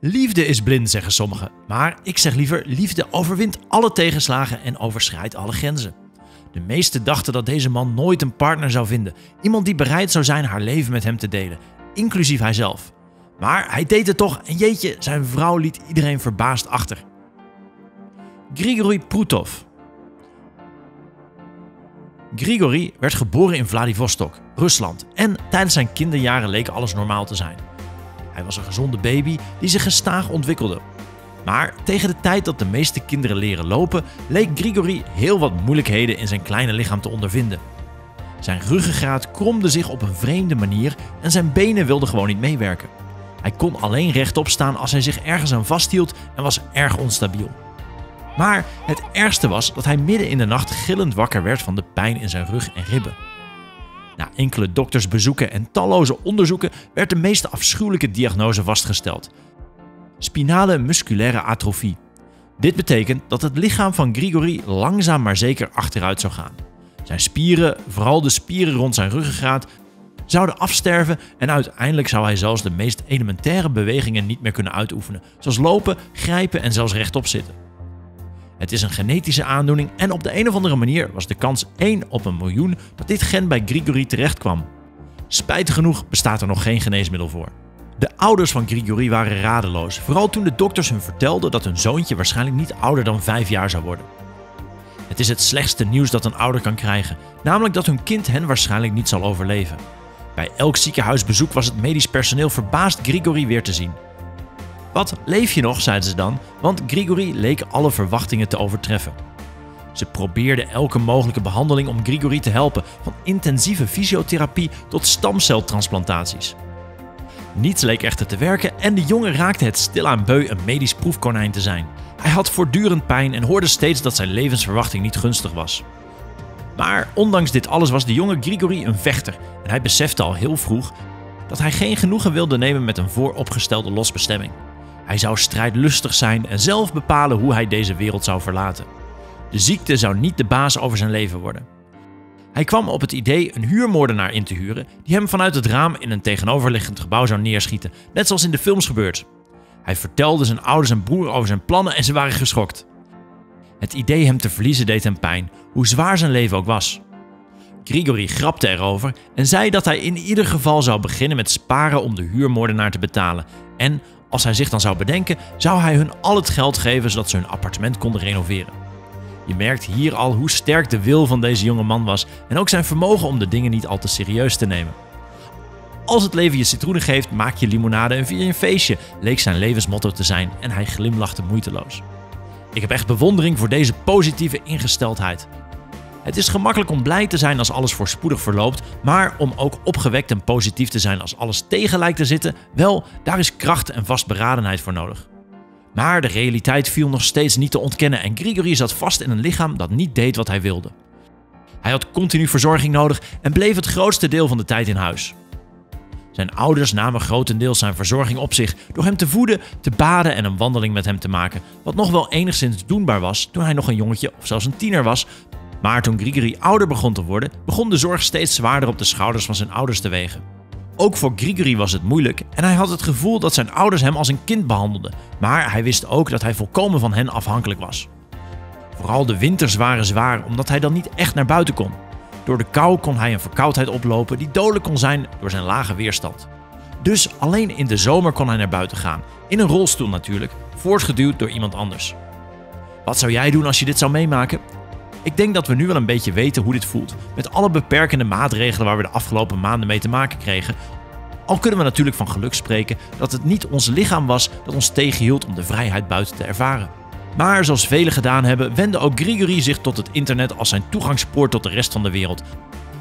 Liefde is blind, zeggen sommigen. Maar ik zeg liever, liefde overwint alle tegenslagen en overschrijdt alle grenzen. De meesten dachten dat deze man nooit een partner zou vinden. Iemand die bereid zou zijn haar leven met hem te delen. Inclusief hijzelf. Maar hij deed het toch en jeetje, zijn vrouw liet iedereen verbaasd achter. Grigori Prutov. Grigori werd geboren in Vladivostok, Rusland, en tijdens zijn kinderjaren leek alles normaal te zijn. Hij was een gezonde baby die zich gestaag ontwikkelde. Maar tegen de tijd dat de meeste kinderen leren lopen, leek Grigori heel wat moeilijkheden in zijn kleine lichaam te ondervinden. Zijn ruggengraat kromde zich op een vreemde manier en zijn benen wilden gewoon niet meewerken. Hij kon alleen rechtop staan als hij zich ergens aan vasthield en was erg onstabiel. Maar het ergste was dat hij midden in de nacht gillend wakker werd van de pijn in zijn rug en ribben. Na enkele doktersbezoeken en talloze onderzoeken werd de meest afschuwelijke diagnose vastgesteld: spinale musculaire atrofie. Dit betekent dat het lichaam van Grigori langzaam maar zeker achteruit zou gaan. Zijn spieren, vooral de spieren rond zijn ruggengraat, zouden afsterven en uiteindelijk zou hij zelfs de meest elementaire bewegingen niet meer kunnen uitoefenen, zoals lopen, grijpen en zelfs rechtop zitten. Het is een genetische aandoening en op de een of andere manier was de kans 1 op 1 miljoen dat dit gen bij Grigori terechtkwam. Spijtig genoeg bestaat er nog geen geneesmiddel voor. De ouders van Grigori waren radeloos, vooral toen de dokters hun vertelden dat hun zoontje waarschijnlijk niet ouder dan 5 jaar zou worden. Het is het slechtste nieuws dat een ouder kan krijgen, namelijk dat hun kind hen waarschijnlijk niet zal overleven. Bij elk ziekenhuisbezoek was het medisch personeel verbaasd Grigori weer te zien. Wat, leef je nog, zeiden ze dan, want Grigori leek alle verwachtingen te overtreffen. Ze probeerden elke mogelijke behandeling om Grigori te helpen, van intensieve fysiotherapie tot stamceltransplantaties. Niets leek echter te werken en de jongen raakte het stilaan beu een medisch proefkonijn te zijn. Hij had voortdurend pijn en hoorde steeds dat zijn levensverwachting niet gunstig was. Maar ondanks dit alles was de jonge Grigori een vechter en hij besefte al heel vroeg dat hij geen genoegen wilde nemen met een vooropgestelde losbestemming. Hij zou strijdlustig zijn en zelf bepalen hoe hij deze wereld zou verlaten. De ziekte zou niet de baas over zijn leven worden. Hij kwam op het idee een huurmoordenaar in te huren die hem vanuit het raam in een tegenoverliggend gebouw zou neerschieten, net zoals in de films gebeurt. Hij vertelde zijn ouders en broer over zijn plannen en ze waren geschokt. Het idee hem te verliezen deed hem pijn, hoe zwaar zijn leven ook was. Grigori grapte erover en zei dat hij in ieder geval zou beginnen met sparen om de huurmoordenaar te betalen. En als hij zich dan zou bedenken, zou hij hun al het geld geven zodat ze hun appartement konden renoveren. Je merkt hier al hoe sterk de wil van deze jonge man was en ook zijn vermogen om de dingen niet al te serieus te nemen. Als het leven je citroenen geeft, maak je limonade en vier je een feestje, leek zijn levensmotto te zijn en hij glimlachte moeiteloos. Ik heb echt bewondering voor deze positieve ingesteldheid. Het is gemakkelijk om blij te zijn als alles voorspoedig verloopt, maar om ook opgewekt en positief te zijn als alles tegen lijkt te zitten, wel, daar is kracht en vastberadenheid voor nodig. Maar de realiteit viel nog steeds niet te ontkennen en Grigori zat vast in een lichaam dat niet deed wat hij wilde. Hij had continu verzorging nodig en bleef het grootste deel van de tijd in huis. Zijn ouders namen grotendeels zijn verzorging op zich door hem te voeden, te baden en een wandeling met hem te maken, wat nog wel enigszins doenbaar was toen hij nog een jongetje of zelfs een tiener was. Maar toen Grigori ouder begon te worden, begon de zorg steeds zwaarder op de schouders van zijn ouders te wegen. Ook voor Grigori was het moeilijk en hij had het gevoel dat zijn ouders hem als een kind behandelden, maar hij wist ook dat hij volkomen van hen afhankelijk was. Vooral de winters waren zwaar omdat hij dan niet echt naar buiten kon. Door de kou kon hij een verkoudheid oplopen die dodelijk kon zijn door zijn lage weerstand. Dus alleen in de zomer kon hij naar buiten gaan, in een rolstoel natuurlijk, voortgeduwd door iemand anders. Wat zou jij doen als je dit zou meemaken? Ik denk dat we nu wel een beetje weten hoe dit voelt, met alle beperkende maatregelen waar we de afgelopen maanden mee te maken kregen. Al kunnen we natuurlijk van geluk spreken dat het niet ons lichaam was dat ons tegenhield om de vrijheid buiten te ervaren. Maar zoals velen gedaan hebben, wendde ook Grigori zich tot het internet als zijn toegangspoort tot de rest van de wereld.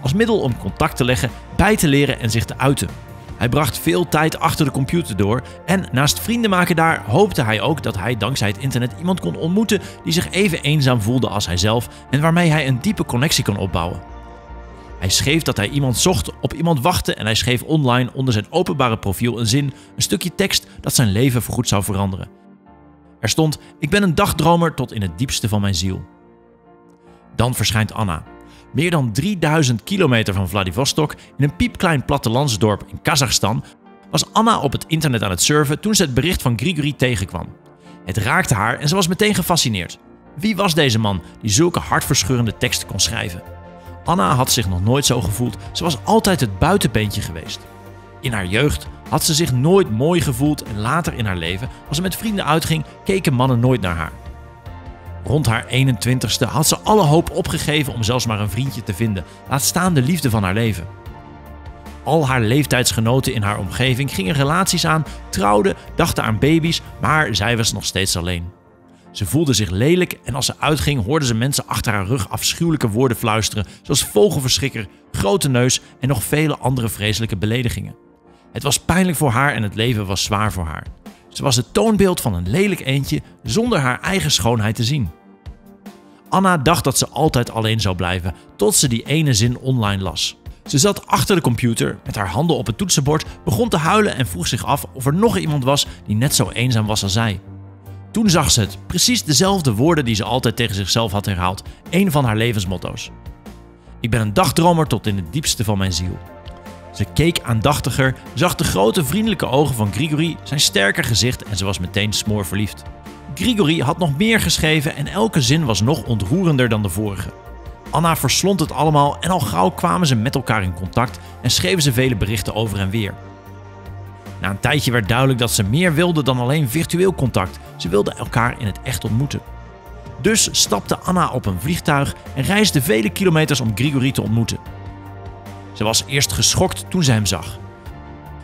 Als middel om contact te leggen, bij te leren en zich te uiten. Hij bracht veel tijd achter de computer door en naast vrienden maken daar hoopte hij ook dat hij dankzij het internet iemand kon ontmoeten die zich even eenzaam voelde als hijzelf en waarmee hij een diepe connectie kon opbouwen. Hij schreef dat hij iemand zocht, op iemand wachtte en hij schreef online onder zijn openbare profiel een zin, een stukje tekst dat zijn leven voorgoed zou veranderen. Er stond: ik ben een dagdromer tot in het diepste van mijn ziel. Dan verschijnt Anna. Meer dan 3000 kilometer van Vladivostok, in een piepklein plattelandsdorp in Kazachstan, was Anna op het internet aan het surfen toen ze het bericht van Grigori tegenkwam. Het raakte haar en ze was meteen gefascineerd. Wie was deze man die zulke hartverscheurende teksten kon schrijven? Anna had zich nog nooit zo gevoeld, ze was altijd het buitenbeentje geweest. In haar jeugd had ze zich nooit mooi gevoeld en later in haar leven, als ze met vrienden uitging, keken mannen nooit naar haar. Rond haar 21ste had ze alle hoop opgegeven om zelfs maar een vriendje te vinden, laat staan de liefde van haar leven. Al haar leeftijdsgenoten in haar omgeving gingen relaties aan, trouwden, dachten aan baby's, maar zij was nog steeds alleen. Ze voelde zich lelijk en als ze uitging hoorden ze mensen achter haar rug afschuwelijke woorden fluisteren, zoals vogelverschrikker, grote neus en nog vele andere vreselijke beledigingen. Het was pijnlijk voor haar en het leven was zwaar voor haar. Ze was het toonbeeld van een lelijk eendje zonder haar eigen schoonheid te zien. Anna dacht dat ze altijd alleen zou blijven, tot ze die ene zin online las. Ze zat achter de computer, met haar handen op het toetsenbord, begon te huilen en vroeg zich af of er nog iemand was die net zo eenzaam was als zij. Toen zag ze het, precies dezelfde woorden die ze altijd tegen zichzelf had herhaald, een van haar levensmotto's. Ik ben een dagdromer tot in het diepste van mijn ziel. Ze keek aandachtiger, zag de grote vriendelijke ogen van Grigori, zijn sterke gezicht en ze was meteen smoorverliefd. Grigori had nog meer geschreven en elke zin was nog ontroerender dan de vorige. Anna verslond het allemaal en al gauw kwamen ze met elkaar in contact en schreven ze vele berichten over en weer. Na een tijdje werd duidelijk dat ze meer wilden dan alleen virtueel contact. Ze wilden elkaar in het echt ontmoeten. Dus stapte Anna op een vliegtuig en reisde vele kilometers om Grigori te ontmoeten. Ze was eerst geschokt toen ze hem zag.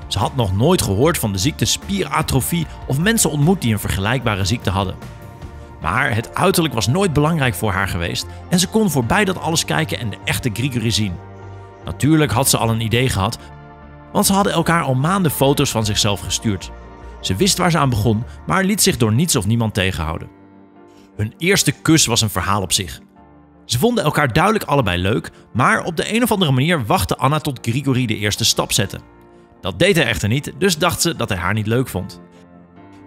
Ze had nog nooit gehoord van de ziekte spieratrofie of mensen ontmoet die een vergelijkbare ziekte hadden. Maar het uiterlijk was nooit belangrijk voor haar geweest en ze kon voorbij dat alles kijken en de echte Grigori zien. Natuurlijk had ze al een idee gehad, want ze hadden elkaar al maanden foto's van zichzelf gestuurd. Ze wist waar ze aan begon, maar liet zich door niets of niemand tegenhouden. Hun eerste kus was een verhaal op zich. Ze vonden elkaar duidelijk allebei leuk, maar op de een of andere manier wachtte Anna tot Grigori de eerste stap zette. Dat deed hij echter niet, dus dacht ze dat hij haar niet leuk vond.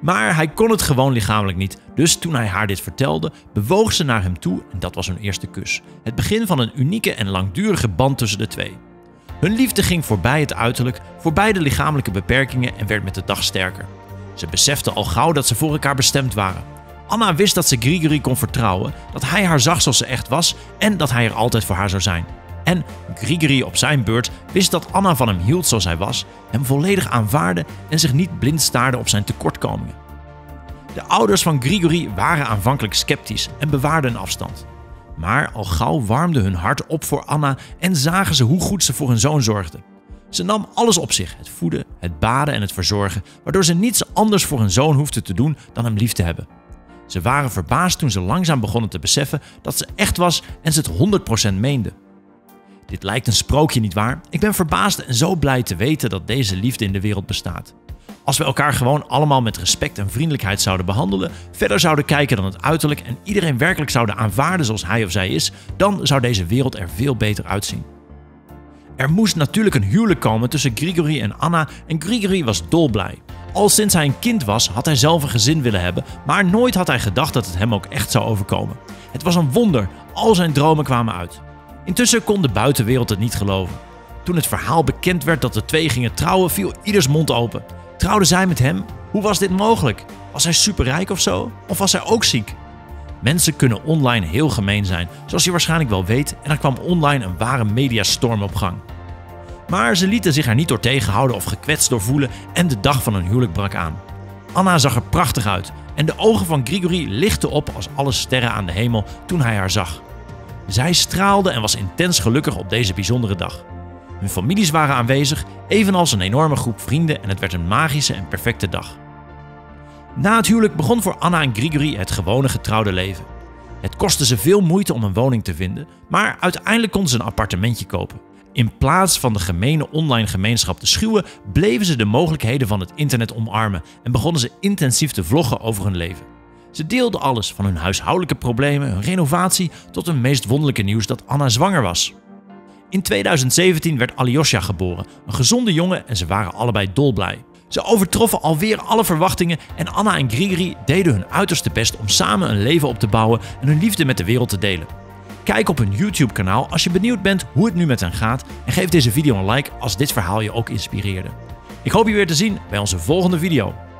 Maar hij kon het gewoon lichamelijk niet, dus toen hij haar dit vertelde, bewoog ze naar hem toe en dat was hun eerste kus. Het begin van een unieke en langdurige band tussen de twee. Hun liefde ging voorbij het uiterlijk, voorbij de lichamelijke beperkingen en werd met de dag sterker. Ze beseften al gauw dat ze voor elkaar bestemd waren. Anna wist dat ze Grigori kon vertrouwen, dat hij haar zag zoals ze echt was en dat hij er altijd voor haar zou zijn. En Grigori op zijn beurt wist dat Anna van hem hield zoals hij was, hem volledig aanvaarde en zich niet blind staarde op zijn tekortkomingen. De ouders van Grigori waren aanvankelijk sceptisch en bewaarden een afstand. Maar al gauw warmde hun hart op voor Anna en zagen ze hoe goed ze voor hun zoon zorgde. Ze nam alles op zich, het voeden, het baden en het verzorgen, waardoor ze niets anders voor hun zoon hoefde te doen dan hem lief te hebben. Ze waren verbaasd toen ze langzaam begonnen te beseffen dat ze echt was en ze het 100% meende. Dit lijkt een sprookje, nietwaar? Ik ben verbaasd en zo blij te weten dat deze liefde in de wereld bestaat. Als we elkaar gewoon allemaal met respect en vriendelijkheid zouden behandelen, verder zouden kijken dan het uiterlijk en iedereen werkelijk zouden aanvaarden zoals hij of zij is, dan zou deze wereld er veel beter uitzien. Er moest natuurlijk een huwelijk komen tussen Grigori en Anna en Grigori was dolblij. Al sinds hij een kind was had hij zelf een gezin willen hebben, maar nooit had hij gedacht dat het hem ook echt zou overkomen. Het was een wonder, al zijn dromen kwamen uit. Intussen kon de buitenwereld het niet geloven. Toen het verhaal bekend werd dat de twee gingen trouwen, viel ieders mond open. Trouwde zij met hem? Hoe was dit mogelijk? Was hij superrijk of zo? Of was hij ook ziek? Mensen kunnen online heel gemeen zijn, zoals je waarschijnlijk wel weet, en er kwam online een ware mediastorm op gang. Maar ze lieten zich er niet door tegenhouden of gekwetst door voelen en de dag van hun huwelijk brak aan. Anna zag er prachtig uit en de ogen van Grigori lichtten op als alle sterren aan de hemel toen hij haar zag. Zij straalde en was intens gelukkig op deze bijzondere dag. Hun families waren aanwezig, evenals een enorme groep vrienden en het werd een magische en perfecte dag. Na het huwelijk begon voor Anna en Grigori het gewone getrouwde leven. Het kostte ze veel moeite om een woning te vinden, maar uiteindelijk konden ze een appartementje kopen. In plaats van de gemene online gemeenschap te schuwen, bleven ze de mogelijkheden van het internet omarmen en begonnen ze intensief te vloggen over hun leven. Ze deelden alles, van hun huishoudelijke problemen, hun renovatie tot hun meest wonderlijke nieuws dat Anna zwanger was. In 2017 werd Alyosha geboren, een gezonde jongen en ze waren allebei dolblij. Ze overtroffen alweer alle verwachtingen en Anna en Grigori deden hun uiterste best om samen een leven op te bouwen en hun liefde met de wereld te delen. Kijk op hun YouTube-kanaal als je benieuwd bent hoe het nu met hen gaat en geef deze video een like als dit verhaal je ook inspireerde. Ik hoop je weer te zien bij onze volgende video.